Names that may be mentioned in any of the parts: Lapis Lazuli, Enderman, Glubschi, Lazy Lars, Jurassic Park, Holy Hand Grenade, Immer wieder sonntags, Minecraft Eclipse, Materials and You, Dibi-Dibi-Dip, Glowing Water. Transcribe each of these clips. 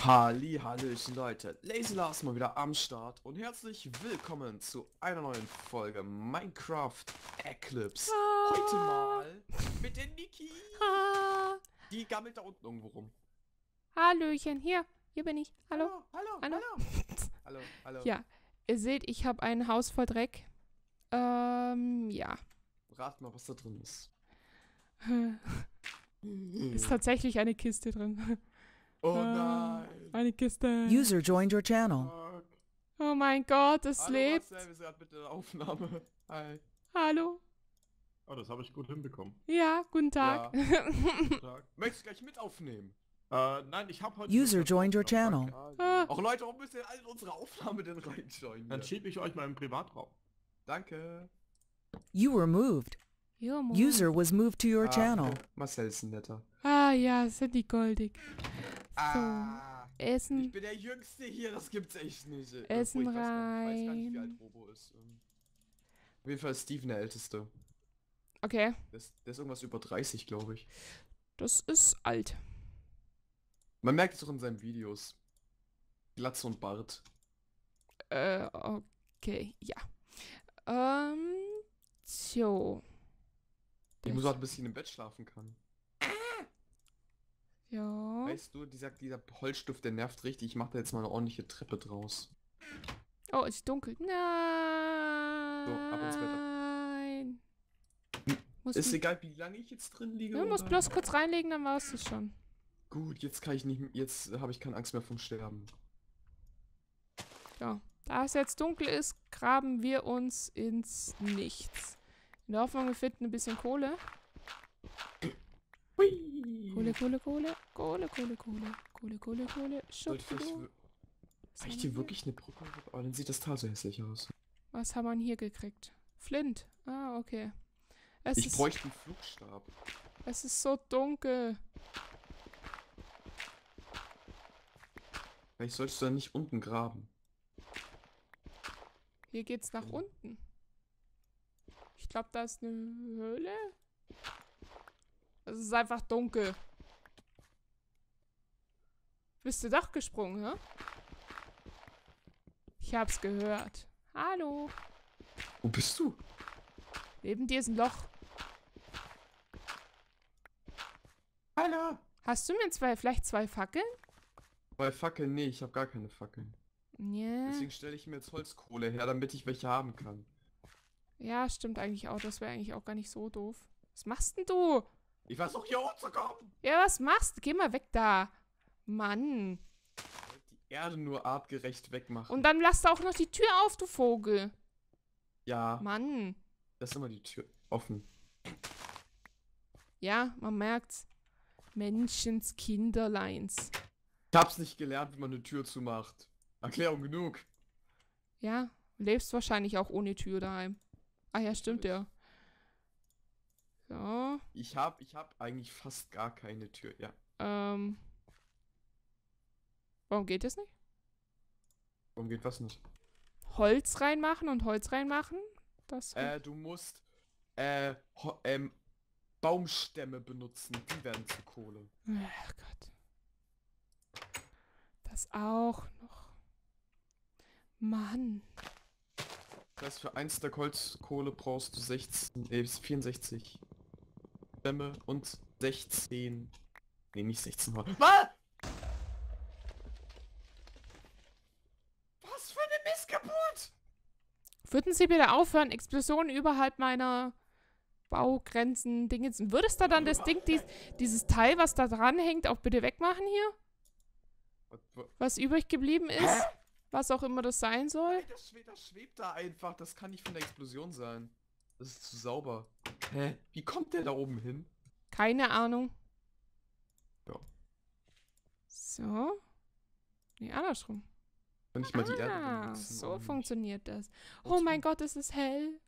Hallihallöchen Leute, Lazy Lars mal wieder am Start und herzlich willkommen zu einer neuen Folge Minecraft Eclipse. Heute mal mit der Niki. Die gammelt da unten irgendwo rum. Hallöchen, hier bin ich. Hallo, hallo, hallo. Hallo, hallo. Ja, ihr seht, ich habe ein Haus voll Dreck. Ja. Rat mal, was da drin ist. Ist tatsächlich eine Kiste drin. Oh nein. Eine Kiste. User joined your channel. Oh mein Gott, es lebt. Hallo, Marcel, wir sind bitte in der Aufnahme. Hi. Hallo. Oh, das habe ich gut hinbekommen. Ja, guten Tag. Ja. Guten Tag. Möchtest du gleich mit aufnehmen? Nein, ich habe heute... User joined your channel. Auch Leute, warum müsst ihr alle in unsere Aufnahme denn reinjoinen? Dann schiebe ich euch mal im Privatraum. Danke. You were moved. User was moved to your channel. Okay. Marcel ist ein netter. Ah ja, sind die goldig. So, Essen. Ich bin der Jüngste hier, das gibt's echt nicht. Essen ich rein. Ich weiß gar nicht, wie alt Robo ist. Auf jeden Fall ist Steven der Älteste. Okay. Der ist irgendwas über 30, glaube ich. Das ist alt. Man merkt es doch in seinen Videos. Glatze und Bart. Okay, ja. So. Ich muss halt ein bisschen im Bett schlafen kann. Ja. Weißt du, dieser Holzstift, der nervt richtig. Ich mache da jetzt mal eine ordentliche Treppe draus. Oh, es ist dunkel. Nein. So, ab ins Bett. Ist egal, wie lange ich jetzt drin liege. Du musst bloß kurz reinlegen, dann warst du schon. Gut, jetzt kann ich nicht mehr, jetzt habe ich keine Angst mehr vom Sterben. Ja, da es jetzt dunkel ist, graben wir uns ins Nichts. In der Hoffnung, wir finden ein bisschen Kohle. Hui. Kohle. Habe ich hier wirklich eine Brücke? Oh, dann sieht das Tal so hässlich aus. Was haben wir denn hier gekriegt? Flint. Ah, okay. Ich bräuchte einen Flugstab. Es ist so dunkel. Vielleicht solltest du da nicht unten graben. Hier geht's nach unten. Ich glaube, da ist eine Höhle. Es ist einfach dunkel. Bist du doch gesprungen, hä? Ich hab's gehört. Hallo. Wo bist du? Neben dir ist ein Loch. Hallo. Hast du mir vielleicht zwei Fackeln? Zwei Fackeln? Nee, ich habe gar keine Fackeln. Yeah. Deswegen stelle ich mir jetzt Holzkohle her, damit ich welche haben kann. Ja, stimmt eigentlich auch. Das wäre eigentlich auch gar nicht so doof. Was machst denn du? Ich versuche hier hochzukommen. Ja, was machst du? Geh mal weg da. Mann. Ich wollte die Erde nur artgerecht wegmachen. Und dann lass da auch noch die Tür auf, du Vogel. Ja. Mann. Das ist immer die Tür offen. Ja, man merkt's. Menschenskinderleins. Ich hab's nicht gelernt, wie man eine Tür zumacht. Erklärung genug. Ja, du lebst wahrscheinlich auch ohne Tür daheim. Ah ja, stimmt ja. So. Ich hab eigentlich fast gar keine Tür, ja. Warum geht das nicht? Warum geht was nicht? Holz reinmachen und Holz reinmachen? Das du musst Baumstämme benutzen, die werden zu Kohle. Ach Gott. Das auch noch. Mann. Das heißt, für ein Stack Holzkohle brauchst du 64 Stämme und 16... Nee, nicht 16 Holz. Was? Was für eine Missgeburt! Würden Sie bitte aufhören, Explosionen überhalb meiner Baugrenzen, Dingens. Würdest du dann das Ding, dieses Teil, was da dran hängt, auch bitte wegmachen hier? Was übrig geblieben ist? Was auch immer das sein soll? Nein, das schwebt da einfach. Das kann nicht von der Explosion sein. Das ist zu sauber. Hä? Wie kommt der da oben hin? Keine Ahnung. Ja. So. Nee, andersrum. Nicht mal die Erde benutzen, so funktioniert das. Oh mein Gott, es ist hell.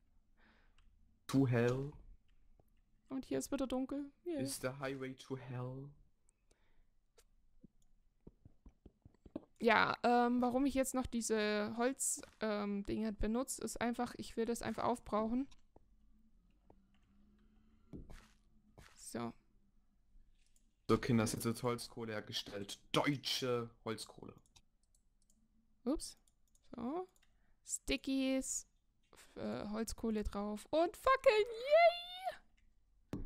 To hell. Und hier ist wieder dunkel. Yeah. Ist der Highway to hell. Ja, warum ich jetzt noch diese Holz-Dinger benutze, ist einfach, ich will das einfach aufbrauchen. So. So, Kinder, das ist jetzt Holzkohle hergestellt. Deutsche Holzkohle. Ups. So. Stickies. Holzkohle drauf. Und Fackeln. Yay!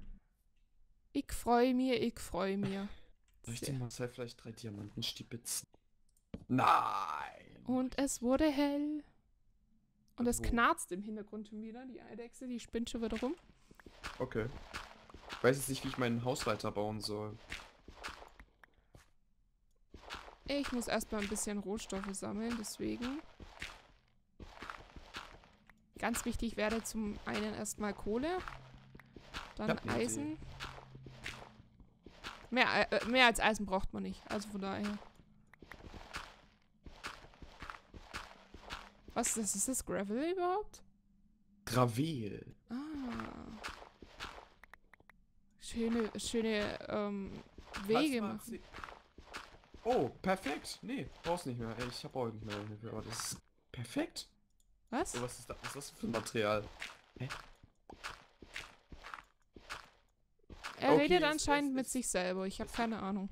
Ich freue mich, ich freue mich. Soll ich dir mal vielleicht 3 Diamanten stibitzen? Nein! Und es wurde hell. Und es knarzt im Hintergrund schon wieder. Die Eidechse, die spinnt schon wieder rum. Okay. Ich weiß jetzt nicht, wie ich meinen Haus weiterbauen soll. Ich muss erstmal ein bisschen Rohstoffe sammeln, deswegen. Ganz wichtig wäre zum einen erstmal Kohle, dann Eisen. Mehr als Eisen braucht man nicht, also von daher. Was ist das? Ist das Gravel überhaupt? Gravel. Ah. Schöne Wege machen. Oh, perfekt. Nee, brauchst nicht mehr. Ich hab auch nicht mehr. Aber das ist perfekt. Was? Oh, was ist das? Was ist das für ein Material? Hä? Er redet anscheinend mit sich selber. Ich habe keine Ahnung.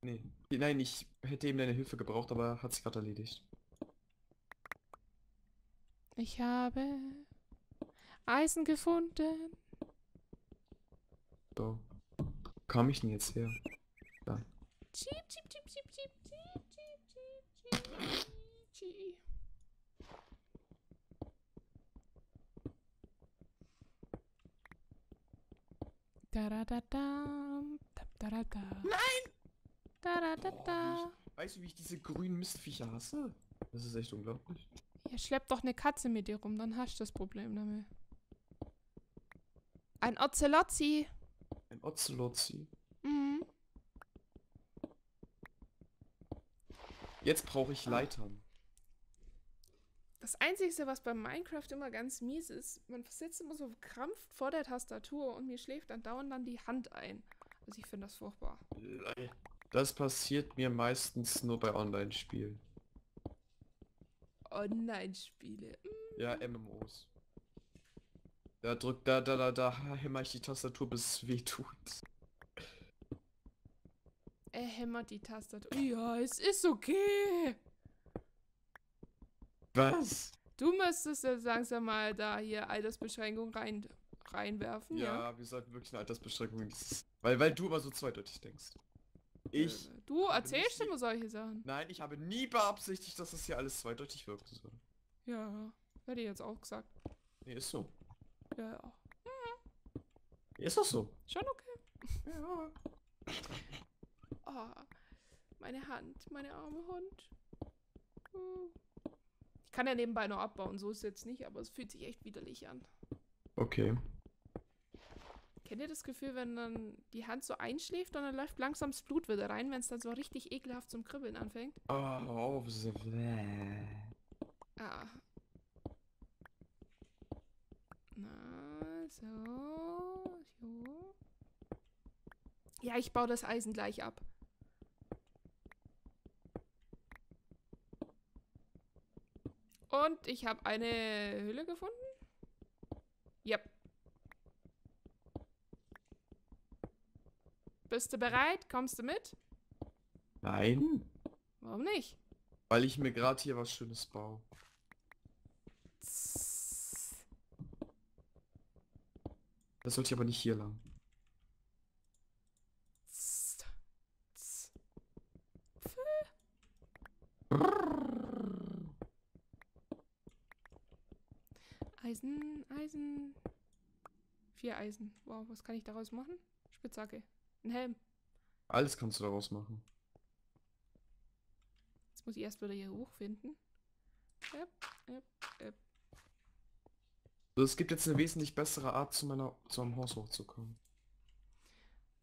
Nee. Nein, ich hätte eben deine Hilfe gebraucht, aber hat sich gerade erledigt. Ich habe Eisen gefunden. So. Wo kam ich denn jetzt her? Da. Nein! Weißt du, wie ich diese grünen Mistviecher hasse? Das ist echt unglaublich. Ja, schlepp doch eine Katze mit dir rum, dann hast du das Problem damit. Ein Ozelotzi! Ein Ozelotzi? Mhm. Jetzt brauche ich Leitern. Das Einzige, was bei Minecraft immer ganz mies ist, man sitzt immer so verkrampft vor der Tastatur und mir schläft dann dauernd die Hand ein. Also ich finde das furchtbar. Das passiert mir meistens nur bei Online-Spielen. Online-Spiele? Mhm. Ja, MMOs. Da hämmer ich die Tastatur, bis es weh tut. Er hämmert die Tastatur. Ja, es ist okay. Was? Du müsstest jetzt langsam mal da hier Altersbeschränkung reinwerfen. Ja, wir sollten wirklich eine Altersbeschränkung. Weil du immer so zweideutig denkst. Du erzählst immer solche Sachen. Nein, ich habe nie beabsichtigt, dass das hier alles zweideutig wirkt. So. Ja, hätte ich jetzt auch gesagt. Nee, ist so. Ja, ja. Mhm. Ist das so? Schon okay. Ja. Oh, meine Hand, meine arme Hund. Ich kann ja nebenbei noch abbauen, so ist es jetzt nicht, aber es fühlt sich echt widerlich an. Okay. Kennt ihr das Gefühl, wenn dann die Hand so einschläft und dann läuft langsam das Blut wieder rein, wenn es dann so richtig ekelhaft zum Kribbeln anfängt? Oh, so bläh. Ah. Na, so. Jo. Ja, ich baue das Eisen gleich ab. Und ich habe eine Höhle gefunden. Yep. Bist du bereit? Kommst du mit? Nein. Warum nicht? Weil ich mir gerade hier was Schönes baue. Das sollte ich aber nicht hier lang. Eisen, Eisen. 4 Eisen. Wow, was kann ich daraus machen? Spitzhacke. Ein Helm. Alles kannst du daraus machen. Jetzt muss ich erst wieder hier hochfinden. So, es gibt jetzt eine wesentlich bessere Art, zu meinem Haus hochzukommen.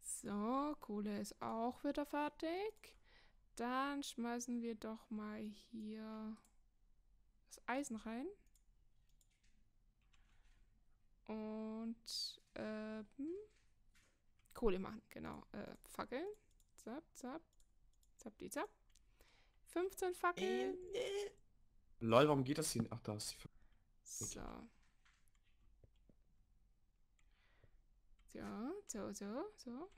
So, Kohle ist auch wieder fertig. Dann schmeißen wir doch mal hier das Eisen rein. Und Kohle machen, genau. Fackeln. Zap, zap. Zap, die, zap. 15 Fackeln. Lol, warum geht das hier nicht? Ach, da ist die Fackel. So. So.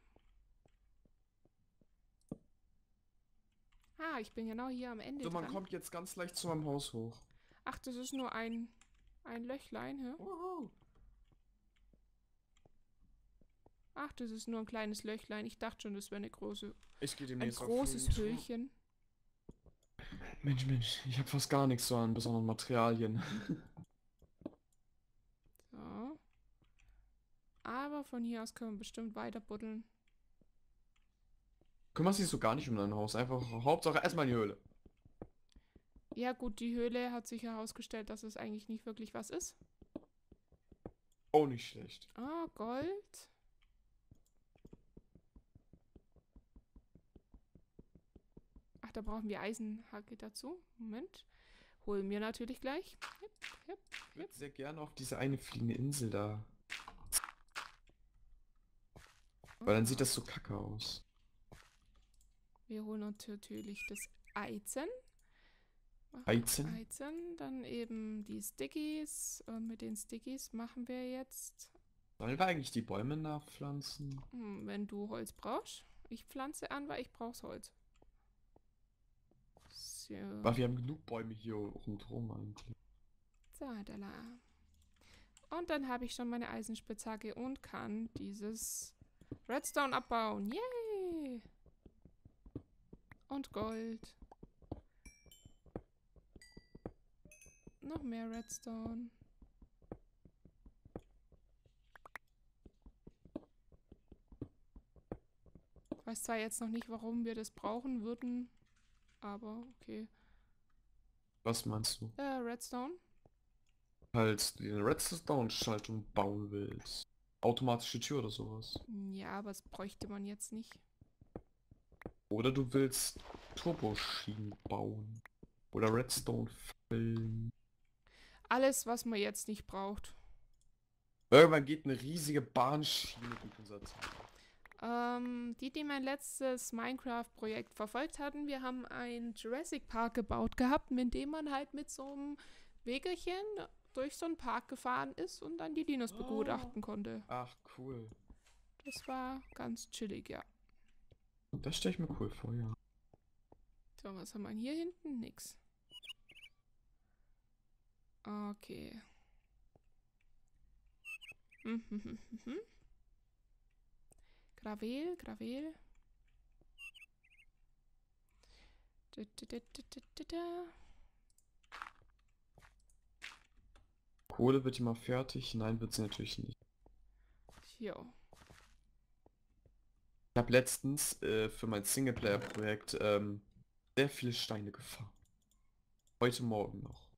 Ah, ich bin genau hier am Ende. So, man dran kommt jetzt ganz leicht zu meinem Haus hoch. Ach, das ist nur ein Löchlein, hä? Oho. Ach, das ist nur ein kleines Löchlein. Ich dachte schon, das wäre eine große. Ich gehe demnächst ein großes Höhlchen. Mensch, ich habe fast gar nichts so an besonderen Materialien. So. Aber von hier aus können wir bestimmt weiter buddeln. Kümmerst du dich so gar nicht um dein Haus? Einfach Hauptsache erstmal in die Höhle. Ja gut, die Höhle hat sich herausgestellt, dass es eigentlich nicht wirklich was ist. Oh, nicht schlecht. Ah, Gold. Ach, da brauchen wir Eisenhacke dazu. Moment. Holen wir natürlich gleich. Ich würde sehr gerne auf diese eine fliegende Insel da. Weil dann sieht das so kacke aus. Wir holen uns natürlich das Eisen. Eisen. Dann eben die Stickies. Und mit den Stickies machen wir jetzt... Sollen wir eigentlich die Bäume nachpflanzen? Wenn du Holz brauchst. Ich pflanze an, weil ich brauch's Holz. So. Weil wir haben genug Bäume hier rundherum eigentlich. So, da. Und dann habe ich schon meine Eisenspitzhacke und kann dieses Redstone abbauen. Yay! Und Gold. Noch mehr Redstone. Ich weiß zwar jetzt noch nicht, warum wir das brauchen würden, aber okay. Was meinst du? Redstone. Falls du eine Redstone-Schaltung bauen willst. Automatische Tür oder sowas. Ja, aber das bräuchte man jetzt nicht. Oder du willst Turboschienen bauen. Oder Redstone füllen. Alles, was man jetzt nicht braucht. Irgendwann geht eine riesige Bahnschiene durch unser Team. Die mein letztes Minecraft-Projekt verfolgt hatten, wir haben einen Jurassic Park gebaut gehabt, mit dem man halt mit so einem Wegelchen durch so einen Park gefahren ist und dann die Dinos begutachten konnte. Ach, cool. Das war ganz chillig, ja. Das stelle ich mir cool vor, ja. So, was haben wir hier hinten? Nix. Okay. Gravel. Kohle wird immer fertig. Nein, wird sie natürlich nicht. Jo. Ich habe letztens für mein Singleplayer-Projekt sehr viele Steine gefarmt. Heute Morgen noch.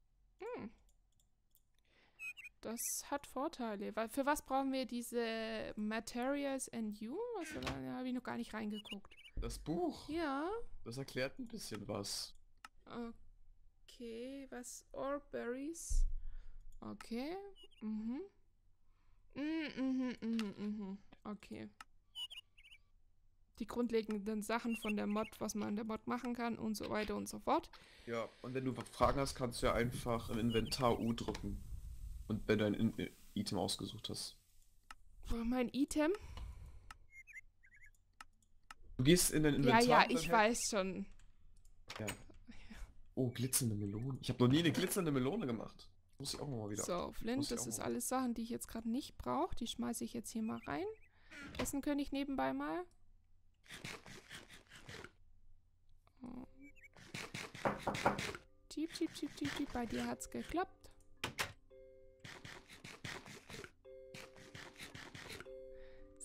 Das hat Vorteile. Weil für was brauchen wir diese Materials and You? Also, da habe ich noch gar nicht reingeguckt. Das Buch? Ja. Das erklärt ein bisschen was. Okay, was? Orberries. Okay. Okay. Die grundlegenden Sachen von der Mod, was man in der Mod machen kann und so weiter und so fort. Ja, und wenn du Fragen hast, kannst du ja einfach im Inventar U drücken. Und wenn du ein Item ausgesucht hast. War mein Item? Du gehst in dein Inventar. Ja, ich weiß schon. Ja. Oh, glitzernde Melone. Ich habe noch nie eine glitzernde Melone gemacht. Muss ich auch nochmal wieder. So, Flint, das ist alles Sachen, die ich jetzt gerade nicht brauche. Die schmeiße ich jetzt hier mal rein. Essen könnte ich nebenbei mal. Tiep. Bei dir hat's geklappt.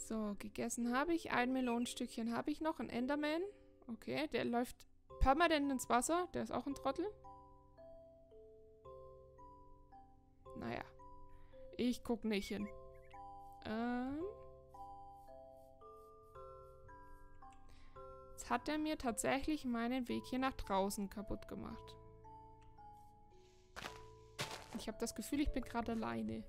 So, gegessen habe ich. Ein Melonenstückchen habe ich noch. Ein Enderman. Okay, der läuft permanent ins Wasser. Der ist auch ein Trottel. Naja. Ich guck nicht hin. Jetzt hat er mir tatsächlich meinen Weg hier nach draußen kaputt gemacht. Ich habe das Gefühl, ich bin gerade alleine.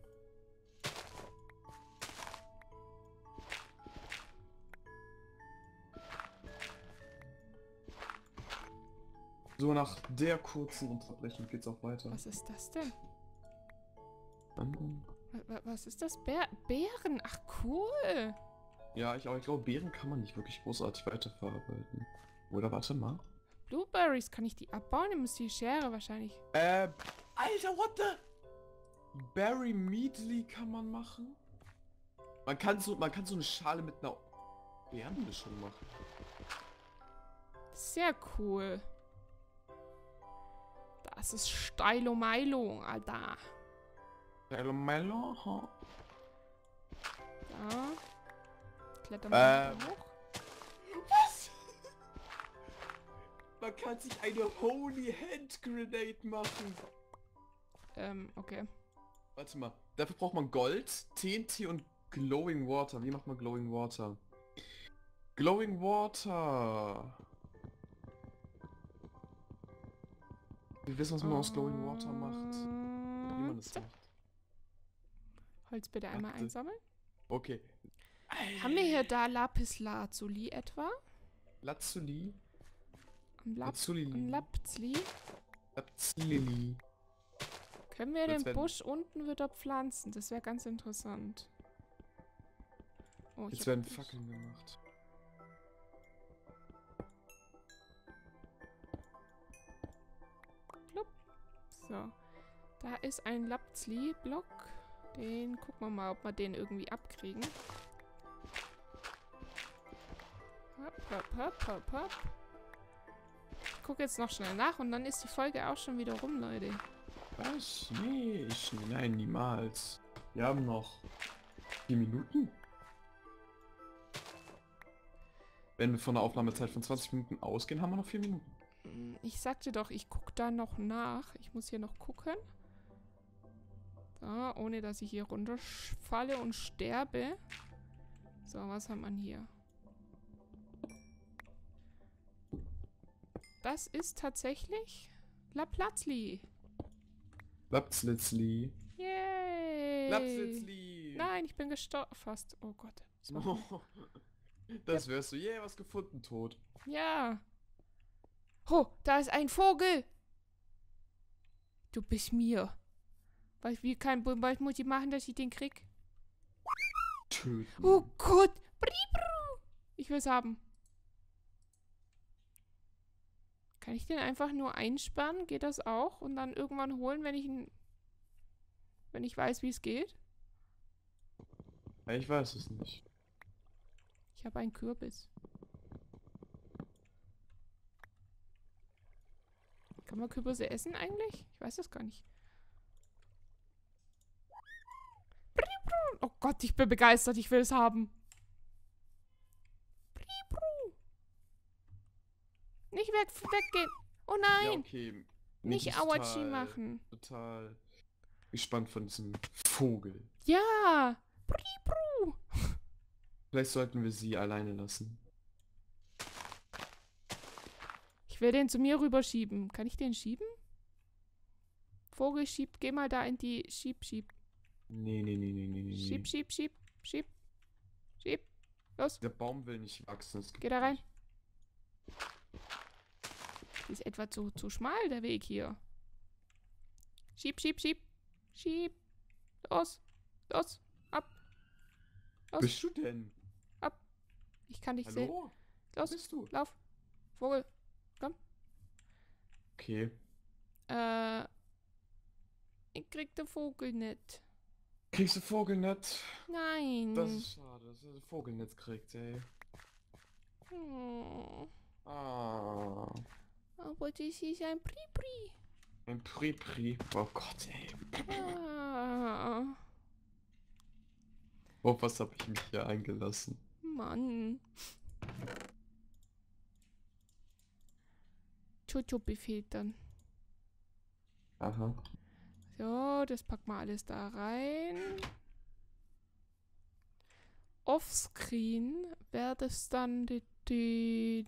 So, nach der kurzen Unterbrechung geht's auch weiter. Was ist das denn? Was ist das? Beeren? Ach, cool! Ja, ich glaube, Beeren kann man nicht wirklich großartig weiterverarbeiten. Oder warte mal. Blueberries, kann ich die abbauen? Ich muss die Schere wahrscheinlich. Alter, what the? Berry Meatly kann man machen? Man kann so eine Schale mit einer Beerenmischung machen. Sehr cool. Das ist Steilo Milo, Alter. Steilo Milo? Huh? Da. Kletter mal hoch. Was? Man kann sich eine Holy Hand Grenade machen. Okay. Warte mal. Dafür braucht man Gold, TNT und Glowing Water. Wie macht man Glowing Water? Glowing Water. Wir wissen, was man aus Glowing Water macht. Wie man das macht. Holz bitte einmal einsammeln. Okay. Haben wir hier da Lapis Lazuli etwa? Lazuli? Lapzli? Lapzli. Können wir den Busch unten wieder pflanzen? Das wäre ganz interessant. Oh, jetzt werden Fackeln gemacht. Plupp. So. Da ist ein Lapzli-Block. Den gucken wir mal, ob wir den irgendwie abkriegen. Hopp, hopp, hopp, hopp, hopp. Ich gucke jetzt noch schnell nach und dann ist die Folge auch schon wieder rum, Leute. Was? Nee, nein, niemals. Wir haben noch 4 Minuten. Wenn wir von der Aufnahmezeit von 20 Minuten ausgehen, haben wir noch 4 Minuten. Ich sagte doch, ich gucke da noch nach. Ich muss hier noch gucken. So, ohne dass ich hier runterfalle und sterbe. So, was haben wir hier? Das ist tatsächlich Laplatzli. Lapslitzli. Yay. Lapslitzli. Nein, ich bin gestorben. Fast. Oh Gott. Oh, das wärst du. Yay, yeah, was gefunden, tot. Ja. Oh, da ist ein Vogel. Du bist mir. Wie kann ich Mutti machen, dass ich den krieg? Töten. Oh Gott. Ich will's haben. Kann ich den einfach nur einsperren? Geht das auch? Und dann irgendwann holen, wenn ich weiß, wie es geht? Ich weiß es nicht. Ich habe einen Kürbis. Kann man Kürbisse essen eigentlich? Ich weiß das gar nicht. Oh Gott, ich bin begeistert. Ich will es haben. Nicht weggehen. Oh nein. Ja, okay. Nicht Awachi machen. Total gespannt von diesem Vogel. Ja. Vielleicht sollten wir sie alleine lassen. Ich will den zu mir rüberschieben. Kann ich den schieben? Vogel schiebt. Geh mal da in die Schieb. Nee, nee, nee, nee, nee, nee. Schieb. Los. Der Baum will nicht wachsen. Geh da rein. Ist etwa zu schmal, der Weg hier. Schieb. Los. Ab. Los. Bist du denn? Ab. Ich kann dich sehen. Los. Bist du? Lauf. Vogel. Komm. Okay. Ich krieg den Vogel nicht. Kriegst du Vogel nicht? Nein. Das ist schade, dass du den Vogel nicht kriegst, ey. Oh. Ah. Aber das ist ein Pri-Pri. Ein Pri-Pri. Oh Gott, ey. Ah. Oh, was habe ich mich hier eingelassen? Mann. Chuchupi fehlt dann. Aha. So, das packen wir alles da rein. Offscreen wird es dann die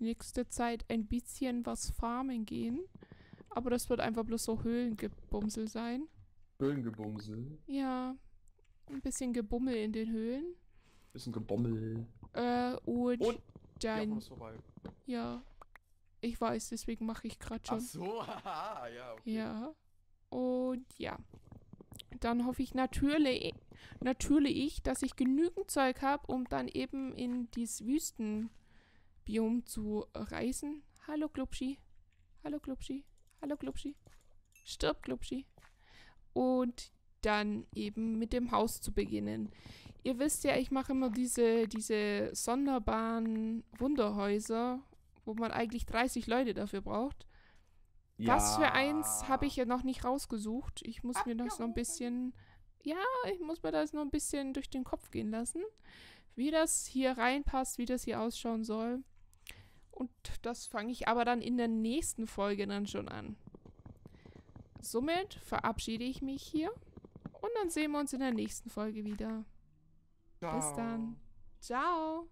nächste Zeit ein bisschen was farmen gehen. Aber das wird einfach bloß so Höhlengebumsel sein. Höhlengebumsel? Ja. Ein bisschen Gebummel in den Höhlen. Bisschen Gebommel. Und dein... Ja, Ich weiß, deswegen mache ich gerade schon. Ach so, haha, ja, okay. Ja, und ja. Dann hoffe ich natürlich, dass ich genügend Zeug habe, um dann eben in dieses Wüstenbiom zu reisen. Hallo, Glubschi. Hallo, Glubschi. Hallo, Glubschi. Stirb, Glubschi. Und dann eben mit dem Haus zu beginnen. Ihr wisst ja, ich mache immer diese sonderbaren Wunderhäuser, wo man eigentlich 30 Leute dafür braucht. Ja. Was für eins habe ich ja noch nicht rausgesucht. Ich muss mir das noch ein bisschen... Ja, ich muss mir das noch ein bisschen durch den Kopf gehen lassen. Wie das hier reinpasst, wie das hier ausschauen soll. Und das fange ich aber dann in der nächsten Folge dann schon an. Somit verabschiede ich mich hier. Und dann sehen wir uns in der nächsten Folge wieder. Ciao. Bis dann. Ciao.